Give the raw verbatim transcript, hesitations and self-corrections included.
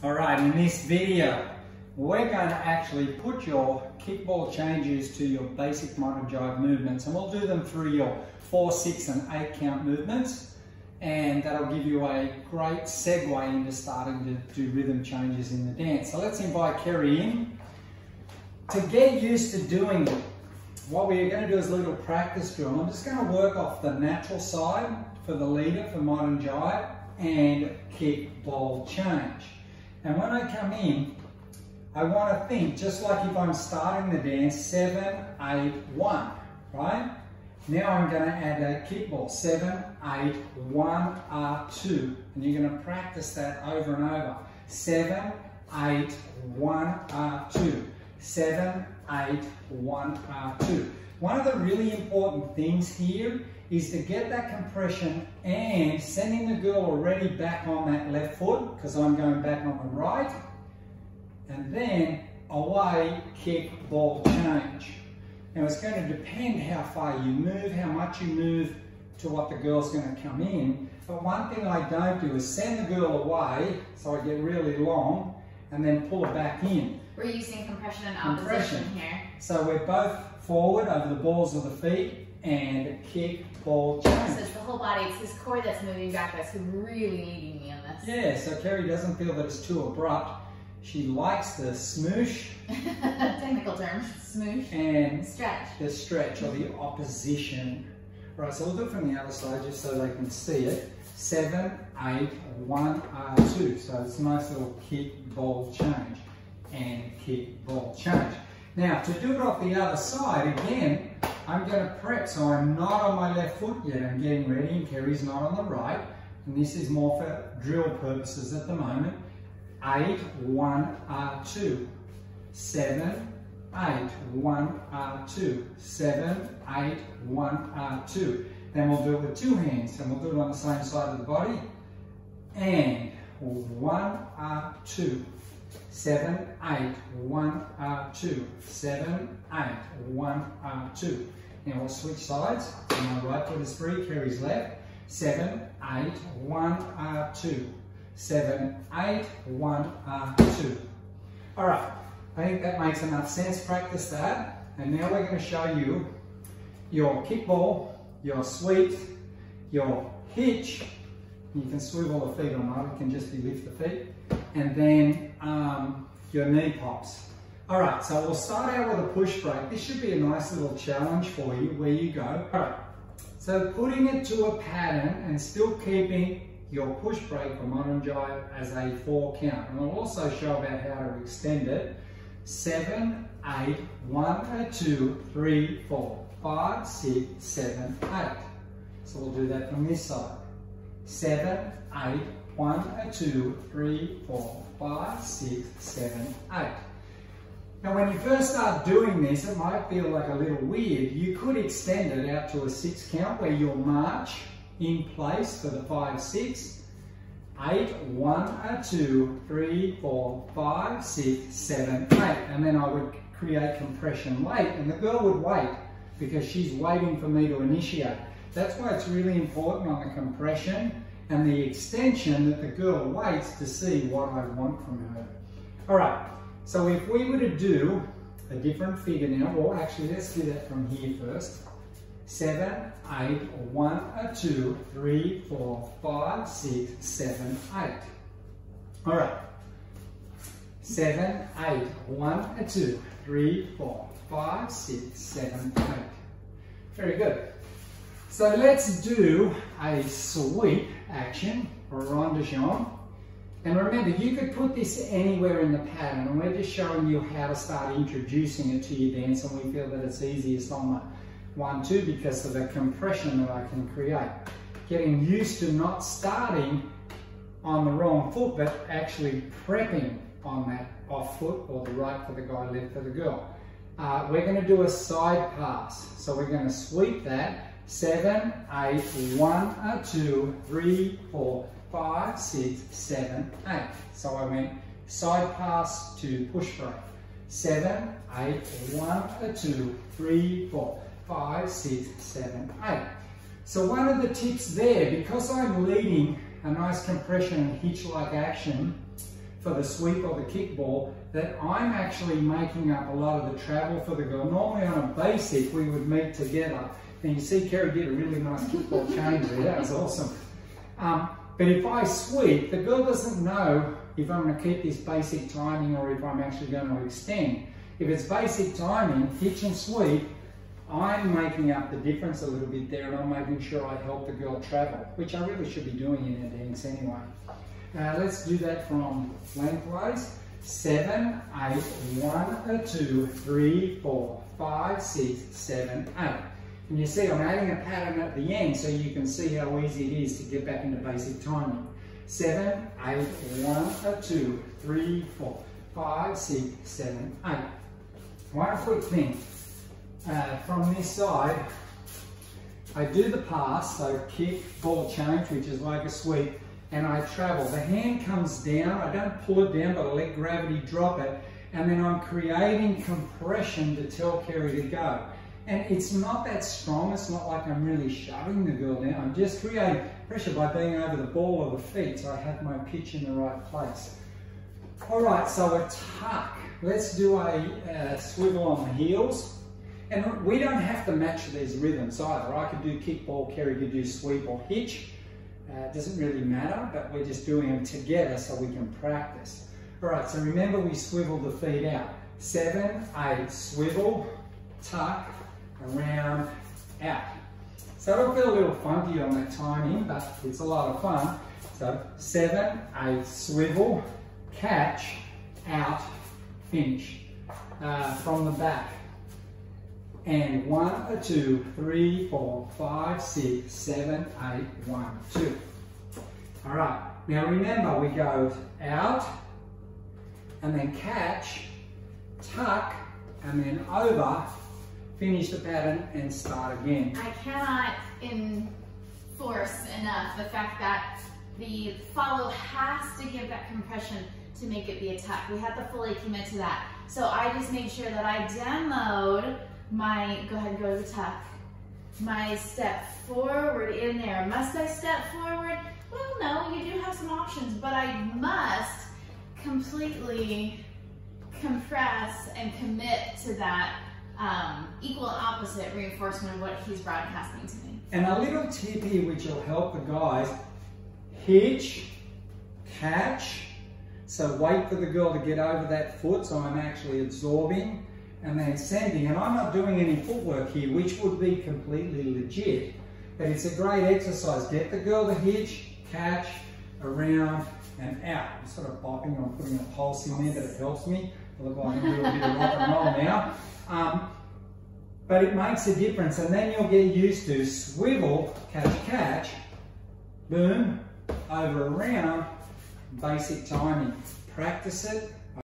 All right, in this video, we're going to actually put your kickball changes to your basic modern jive movements, and we'll do them through your four, six, and eight count movements, and that'll give you a great segue into starting to do rhythm changes in the dance. So let's invite Kerry in. To get used to doing it, what we're going to do is a little practice drill. I'm just going to work off the natural side for the leader for modern jive and kickball change. And when I come in, I want to think, just like if I'm starting the dance, seven, eight, one, right? Now I'm going to add a kickball, seven, eight, one, R two, and you're going to practice that over and over. Seven, eight, one, R two, seven, eight, one, R two. One of the really important things here is to get that compression and sending the girl already back on that left foot, because I'm going back on the right, and then away, kick, ball, change. Now it's going to depend how far you move, how much you move to what the girl's going to come in, but one thing I don't do is send the girl away, so I get really long, and then pull it back in. We're using compression and opposition compression. Here. So we're both forward over the balls of the feet, and kick, ball, change. So it's the whole body, it's his core that's moving back, that's really needing me on this. Yeah, so Kerry doesn't feel that it's too abrupt. She likes the smoosh. Technical term, smoosh. And stretch. The stretch, or the opposition. Right, so we'll do it from the other side just so they can see it. Seven, eight, one, R two. So it's a nice little kick, ball, change. And kick, ball, change. Now, to do it off the other side, again, I'm going to prep, so I'm not on my left foot yet. I'm getting ready, and Kerry's not on the right. And this is more for drill purposes at the moment. Eight, one, R two. Seven, eight, one, R two. Seven, eight, one, R two. Then we'll do it with two hands, and we'll do it on the same side of the body. And one, R two. Seven, eight, one, R two. Seven, eight, one, R two. Now we'll switch sides. My right foot is free, Kerry's left. Seven, eight, one, R two. Seven, eight, one, R two. All right, I think that makes enough sense. Practice that. And now we're going to show you your kickball, your sweep, your hitch. You can swivel the feet or not, it can just be lift the feet. And then um, your knee pops. All right, so we'll start out with a push break. This should be a nice little challenge for you where you go. All right, so putting it to a pattern and still keeping your push break for modern jive as a four count. And we'll also show about how to extend it. Seven, eight, one, two, three, four, five, six, seven, eight. So we'll do that from this side. Seven, eight, one, two, three, four, five, six, seven, eight. Now when you first start doing this, it might feel like a little weird. You could extend it out to a six count where you'll march in place for the five, six, eight, one, two, three, four, five, six, seven, eight. And then I would create compression late, and the girl would wait because she's waiting for me to initiate. That's why it's really important on the compression and the extension that the girl waits to see what I want from her. All right, so if we were to do a different figure now, or actually let's do that from here first. Seven, eight, one, two, three, four, five, six, seven, eight. All right. Seven, eight, one, two, three, four, five, six, seven, eight. Very good. So let's do a sweep action, or rondichon. And remember, you could put this anywhere in the pattern, and we're just showing you how to start introducing it to your dance, and we feel that it's easiest on the one, two, because of the compression that I can create. Getting used to not starting on the wrong foot, but actually prepping on that off foot, or the right for the guy, left for the girl. Uh, we're gonna do a side pass. So we're gonna sweep that. Seven, eight, one, two, three, four, five, six, seven, eight. So I went side pass to push break. Seven, eight, one, two, three, four, five, six, seven, eight. So one of the tips there, because I'm leading a nice compression and hitch-like action, for the sweep or the kickball, that I'm actually making up a lot of the travel for the goal. Normally on a basic, we would meet together. And you see Kerry did a really nice kickball change there, that was awesome. Um, but if I sweep, the girl doesn't know if I'm gonna keep this basic timing or if I'm actually gonna extend. If it's basic timing, hitch and sweep, I'm making up the difference a little bit there, and I'm making sure I help the girl travel, which I really should be doing in a dance anyway. Uh, let's do that from lengthways. Seven, eight, one, two, three, four, five, six, seven, eight. And you see I'm adding a pattern at the end so you can see how easy it is to get back into basic timing. Seven, eight, one, two, three, four, five, six, seven, eight. One quick thing. Uh, from this side, I do the pass, so kick, ball change, which is like a sweep, and I travel. The hand comes down, I don't pull it down, but I let gravity drop it, and then I'm creating compression to tell Kerry to go. And it's not that strong, it's not like I'm really shoving the girl down, I'm just creating pressure by being over the ball or the feet, so I have my pitch in the right place. All right, so a tuck. Let's do a uh, swivel on the heels. And we don't have to match these rhythms either. I could do kickball, Kerry could do sweep or hitch. Uh, it doesn't really matter, but we're just doing them together so we can practice. All right, so remember we swivel the feet out. Seven, eight, swivel, tuck, around, out. So it'll feel a little funky on that timing, but it's a lot of fun. So seven, eight, swivel, catch, out, finish. Uh, from the back. And one, two, three, four, five, six, seven, eight, one, two. All right, now remember we go out and then catch, tuck, and then over, finish the pattern and start again. I cannot enforce enough the fact that the follow has to give that compression to make it be a tuck. We have to fully commit to that. So I just made sure that I demoed my, go ahead and go to the tuck. My step forward in there. Must I step forward? Well, no, you do have some options, but I must completely compress and commit to that um, equal and opposite reinforcement of what he's broadcasting to me. And a little tip here which will help the guys, hitch, catch, so wait for the girl to get over that foot so I'm actually absorbing and then sending, and I'm not doing any footwork here, which would be completely legit, but it's a great exercise. Get the girl to hitch, catch, around, and out. I'm sort of bopping, I'm putting a pulse in there that it helps me. I look like I'm doing a bit of rock and roll now. Um, but it makes a difference, and then you'll get used to swivel, catch, catch, boom, over, around, basic timing. Practice it.